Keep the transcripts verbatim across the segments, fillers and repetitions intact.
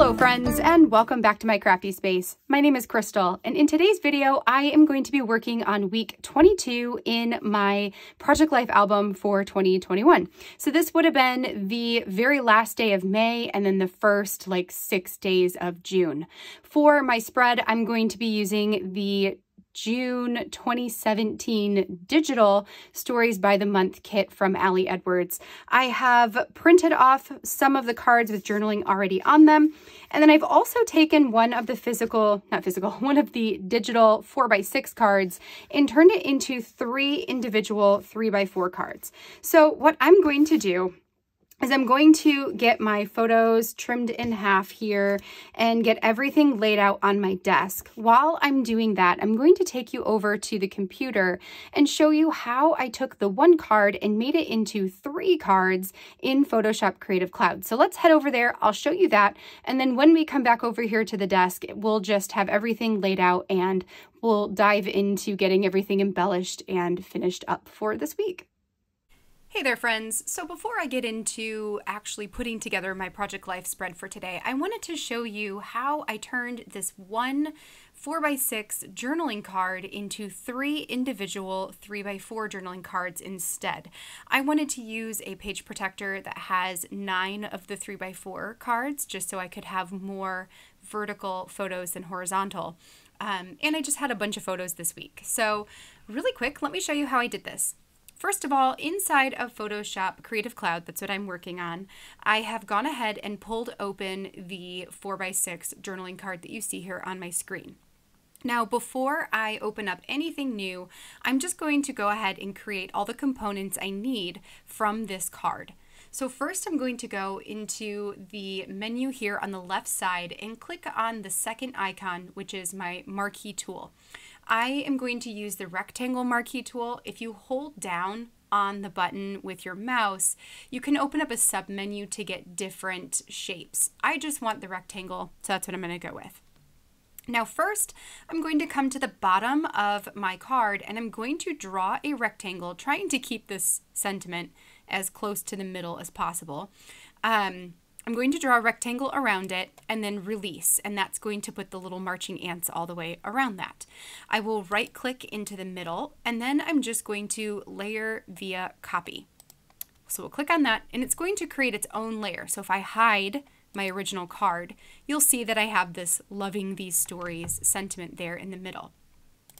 Hello friends, and welcome back to my crafty space. My name is Crystal, and in today's video, I am going to be working on week twenty-two in my Project Life album for twenty twenty-one. So this would have been the very last day of May, and then the first like six days of June. For my spread, I'm going to be using the June twenty seventeen digital Stories by the Month kit from Ali Edwards. I have printed off some of the cards with journaling already on them. And then I've also taken one of the physical, not physical, one of the digital four by six cards and turned it into three individual three by four cards. So what I'm going to do is I'm going to get my photos trimmed in half here and get everything laid out on my desk. While I'm doing that, I'm going to take you over to the computer and show you how I took the one card and made it into three cards in Photoshop Creative Cloud. So let's head over there, I'll show you that, and then when we come back over here to the desk, we'll just have everything laid out and we'll dive into getting everything embellished and finished up for this week. Hey there friends, so before I get into actually putting together my Project Life spread for today, I wanted to show you how I turned this one four by six journaling card into three individual three by four journaling cards instead. I wanted to use a page protector that has nine of the three by four cards just so I could have more vertical photos than horizontal. Um, and I just had a bunch of photos this week. So really quick, let me show you how I did this. First of all, inside of Photoshop Creative Cloud, that's what I'm working on, I have gone ahead and pulled open the four by six journaling card that you see here on my screen. Now, before I open up anything new, I'm just going to go ahead and create all the components I need from this card. So first I'm going to go into the menu here on the left side and click on the second icon, which is my marquee tool. I am going to use the rectangle marquee tool. If you hold down on the button with your mouse, you can open up a submenu to get different shapes. I just want the rectangle, so that's what I'm going to go with. Now first, I'm going to come to the bottom of my card and I'm going to draw a rectangle, trying to keep this sentiment as close to the middle as possible. Um, I'm going to draw a rectangle around it and then release, and that's going to put the little marching ants all the way around that. I will right click into the middle and then I'm just going to layer via copy. So we'll click on that and it's going to create its own layer. So if I hide my original card, you'll see that I have this loving these stories sentiment there in the middle.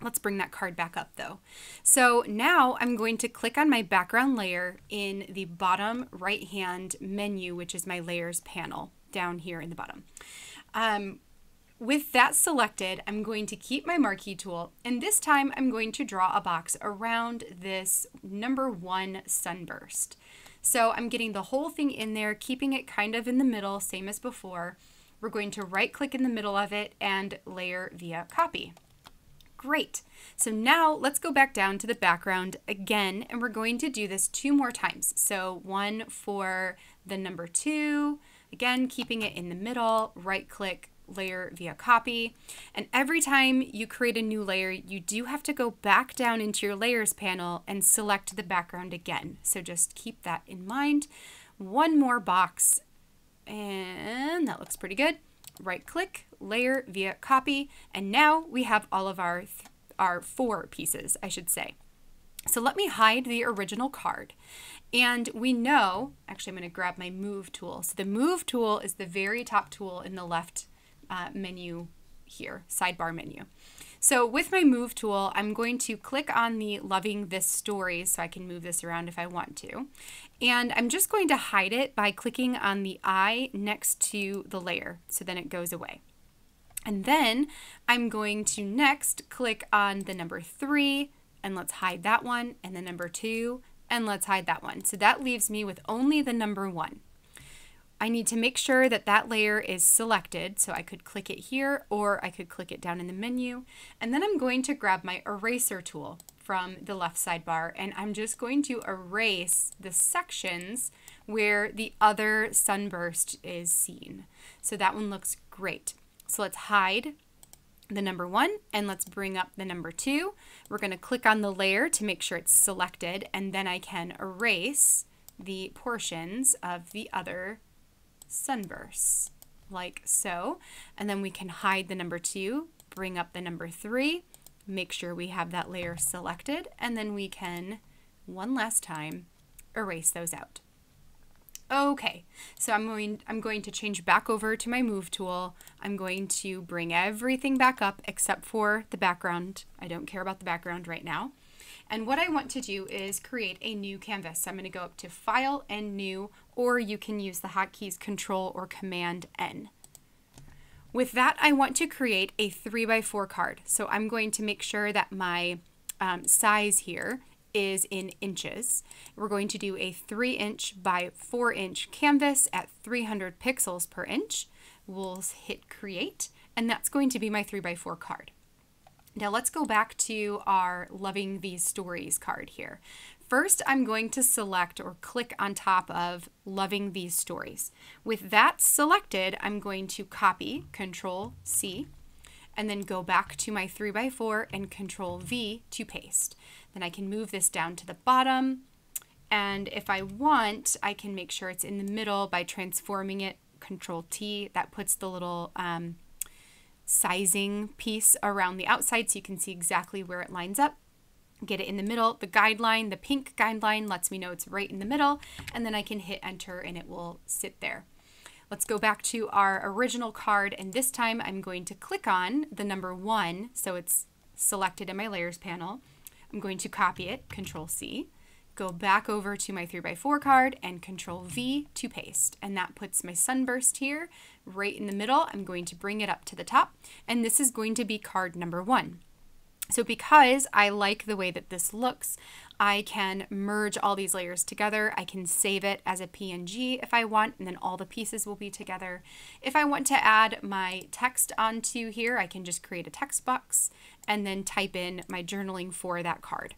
Let's bring that card back up though. So now I'm going to click on my background layer in the bottom right hand menu, which is my layers panel down here in the bottom. Um, with that selected, I'm going to keep my marquee tool and this time I'm going to draw a box around this number one sunburst. So I'm getting the whole thing in there, keeping it kind of in the middle, same as before. We're going to right click in the middle of it and layer via copy. Great. So now let's go back down to the background again, and we're going to do this two more times. So one for the number two, again, keeping it in the middle, right click, layer via copy. And every time you create a new layer, you do have to go back down into your layers panel and select the background again. So just keep that in mind. One more box, and that looks pretty good. Right click, layer via copy, and now we have all of our our four pieces, I should say. So let me hide the original card. And we know, actually I'm going to grab my move tool. So the move tool is the very top tool in the left uh, menu here, sidebar menu. So with my move tool, I'm going to click on the loving this story so I can move this around if I want to. And I'm just going to hide it by clicking on the eye next to the layer. So then it goes away. And then I'm going to next click on the number three and let's hide that one, and the number two and let's hide that one. So that leaves me with only the number one. I need to make sure that that layer is selected, so I could click it here or I could click it down in the menu. And then I'm going to grab my eraser tool from the left sidebar and I'm just going to erase the sections where the other sunburst is seen. So that one looks great. So let's hide the number one and let's bring up the number two. We're going to click on the layer to make sure it's selected, and then I can erase the portions of the other sunbursts. like so. And then we can hide the number two, bring up the number three, make sure we have that layer selected, and then we can, one last time, erase those out. Okay, so I'm going, I'm going to change back over to my move tool. I'm going to bring everything back up except for the background. I don't care about the background right now. And what I want to do is create a new canvas. So I'm going to go up to File and New, or you can use the hotkeys Control or Command N. With that, I want to create a three by four card. So I'm going to make sure that my um, size here is in inches. We're going to do a three inch by four inch canvas at three hundred pixels per inch. We'll hit Create, and that's going to be my three by four card. Now let's go back to our Loving These Stories card here. First, I'm going to select or click on top of Loving These Stories. With that selected, I'm going to copy, Control C, and then go back to my three by four and Control V to paste. Then I can move this down to the bottom, and if I want, I can make sure it's in the middle by transforming it, Control T. That puts the little um, sizing piece around the outside so you can see exactly where it lines up. Get it in the middle. The guideline, the pink guideline, lets me know it's right in the middle, and then I can hit enter and it will sit there. Let's go back to our original card, and this time I'm going to click on the number one, so it's selected in my layers panel. I'm going to copy it, Control C, go back over to my three by four card and Control V to paste, and that puts my sunburst here right in the middle. I'm going to bring it up to the top, and this is going to be card number one. So because I like the way that this looks, I can merge all these layers together. I can save it as a P N G if I want, and then all the pieces will be together. If I want to add my text onto here, I can just create a text box and then type in my journaling for that card.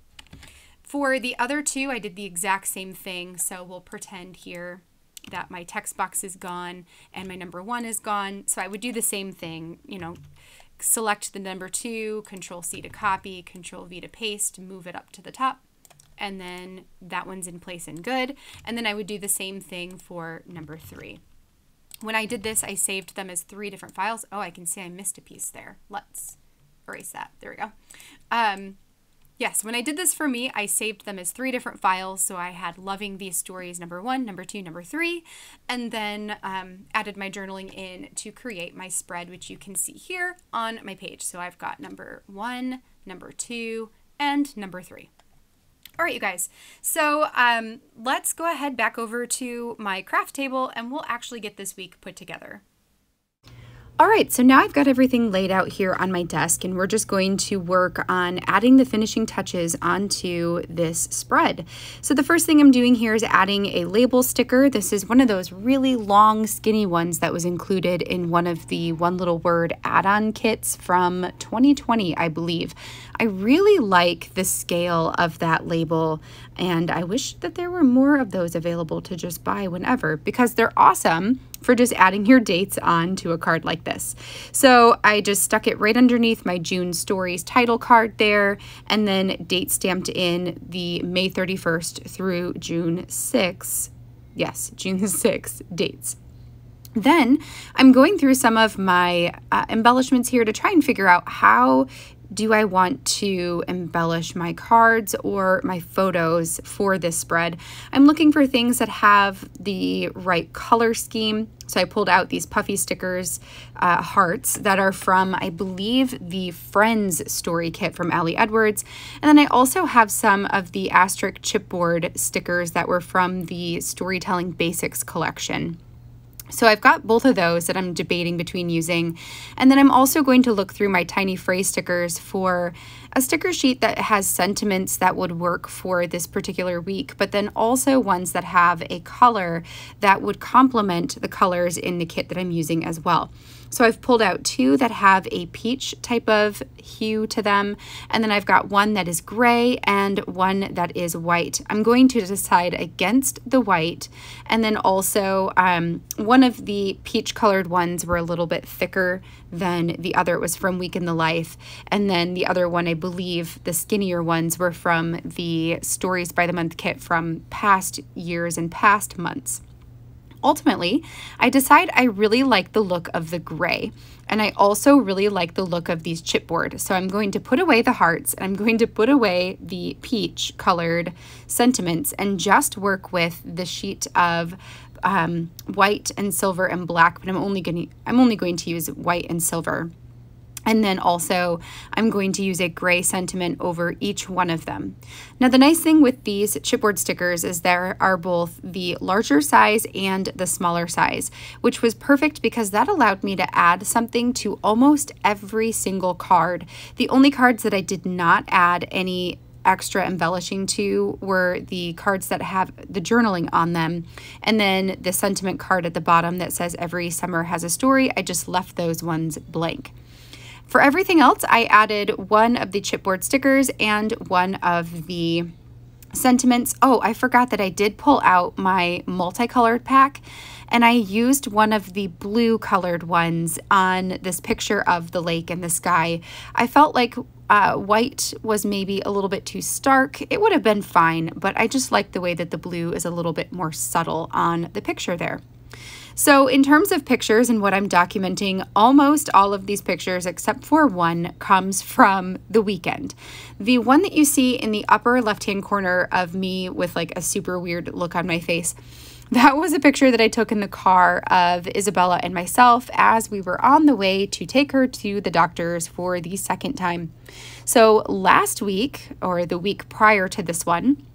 For the other two, I did the exact same thing, so we'll pretend here that my text box is gone and my number one is gone. So I would do the same thing, you know, select the number two, Control C to copy, Control V to paste, move it up to the top, and then that one's in place and good. And then I would do the same thing for number three. When I did this, I saved them as three different files. Oh, I can see I missed a piece there. Let's erase that. There we go. Um, yes, when I did this for me, I saved them as three different files. So I had Loving These Stories number one, number two, number three, and then um, added my journaling in to create my spread, which you can see here on my page. So I've got number one, number two, and number three. All right, you guys, so um, let's go ahead back over to my craft table and we'll actually get this week put together. All right, so now I've got everything laid out here on my desk, and we're just going to work on adding the finishing touches onto this spread. So the first thing I'm doing here is adding a label sticker. This is one of those really long, skinny ones that was included in one of the One Little Word add-on kits from twenty twenty, I believe. I really like the scale of that label, and I wish that there were more of those available to just buy whenever, because they're awesome for just adding your dates on to a card like this. So I just stuck it right underneath my June Stories title card there, and then date stamped in the May thirty-first through June sixth, yes, June sixth dates. Then I'm going through some of my uh, embellishments here to try and figure out how do I want to embellish my cards or my photos for this spread. I'm looking for things that have the right color scheme. So I pulled out these puffy stickers, uh, hearts that are from, I believe, the Friends Story Kit from Ali Edwards. And then I also have some of the asterisk chipboard stickers that were from the Storytelling Basics collection. So I've got both of those that I'm debating between using. And then I'm also going to look through my tiny phrase stickers for a sticker sheet that has sentiments that would work for this particular week, but then also ones that have a color that would complement the colors in the kit that I'm using as well. So I've pulled out two that have a peach type of hue to them, and then I've got one that is gray and one that is white. I'm going to decide against the white, and then also um, one of the peach colored ones were a little bit thicker than the other. It was from Week in the Life, and then the other one, I believe the skinnier ones, were from the Stories by the Month kit from past years and past months. Ultimately, I decide I really like the look of the gray, and I also really like the look of these chipboard. So I'm going to put away the hearts, and I'm going to put away the peach colored sentiments and just work with the sheet of um, white and silver and black, but I'm only gonna, I'm only going to use white and silver. And then also I'm going to use a gray sentiment over each one of them. Now the nice thing with these chipboard stickers is there are both the larger size and the smaller size, which was perfect because that allowed me to add something to almost every single card. The only cards that I did not add any extra embellishing to were the cards that have the journaling on them, and then the sentiment card at the bottom that says every summer has a story. I just left those ones blank. For everything else, I added one of the chipboard stickers and one of the sentiments. Oh, I forgot that I did pull out my multicolored pack, and I used one of the blue colored ones on this picture of the lake and the sky. I felt like uh, white was maybe a little bit too stark. It would have been fine, but I just like the way that the blue is a little bit more subtle on the picture there. So in terms of pictures and what I'm documenting, almost all of these pictures, except for one, comes from the weekend. The one that you see in the upper left-hand corner of me with like a super weird look on my face, that was a picture that I took in the car of Isabella and myself as we were on the way to take her to the doctor's for the second time. So last week, or the week prior to this one,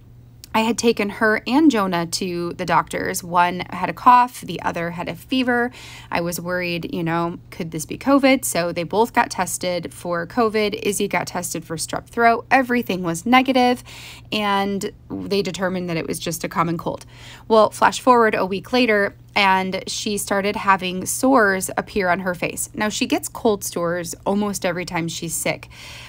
I had taken her and Jonah to the doctors. One had a cough, the other had a fever. I was worried, you know, could this be COVID? So they both got tested for COVID. Izzy got tested for strep throat. Everything was negative, and they determined that it was just a common cold. Well, flash forward a week later, and she started having sores appear on her face. Now, she gets cold sores almost every time she's sick,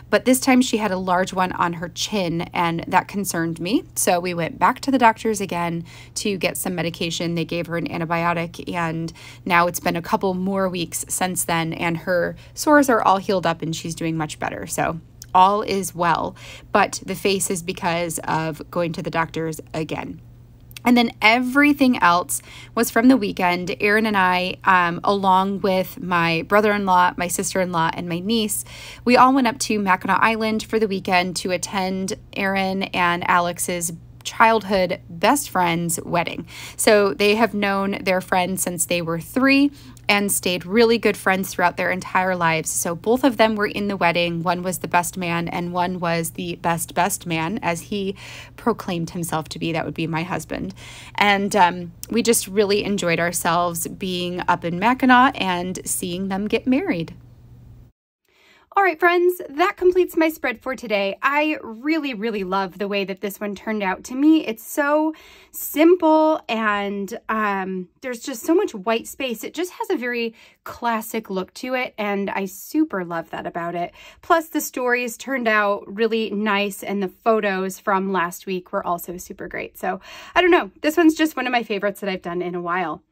but this time she had a large one on her chin, and that concerned me. So we went back to the doctors again to get some medication. They gave her an antibiotic, and now it's been a couple more weeks since then, and her sores are all healed up and she's doing much better. So all is well, but the face is because of going to the doctors again. And then everything else was from the weekend. Erin and I, um, along with my brother-in-law, my sister-in-law, and my niece, we all went up to Mackinac Island for the weekend to attend Erin and Alex's childhood best friend's wedding. So they have known their friend since they were three and stayed really good friends throughout their entire lives. So both of them were in the wedding. One was the best man and one was the best best man, as he proclaimed himself to be. That would be my husband. And um, we just really enjoyed ourselves being up in Mackinac and seeing them get married. All right, friends, that completes my spread for today. I really, really love the way that this one turned out. To me, it's so simple, and um, there's just so much white space. It just has a very classic look to it, and I super love that about it. Plus, the stories turned out really nice, and the photos from last week were also super great. So I don't know. This one's just one of my favorites that I've done in a while.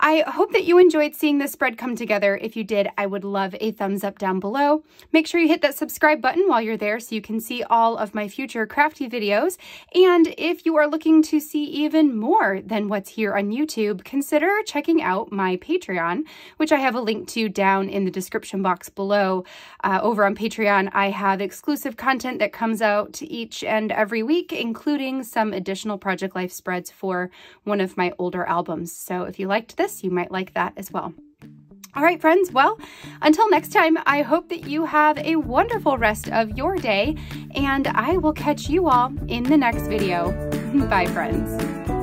I hope that you enjoyed seeing this spread come together. If you did, I would love a thumbs up down below. Make sure you hit that subscribe button while you're there so you can see all of my future crafty videos. And if you are looking to see even more than what's here on YouTube, consider checking out my Patreon, which I have a link to down in the description box below. Uh, over on Patreon, I have exclusive content that comes out each and every week, including some additional Project Life spreads for one of my older albums. So if you liked this, you might like that as well. All right, friends, well, until next time, I hope that you have a wonderful rest of your day, and I will catch you all in the next video. Bye, friends.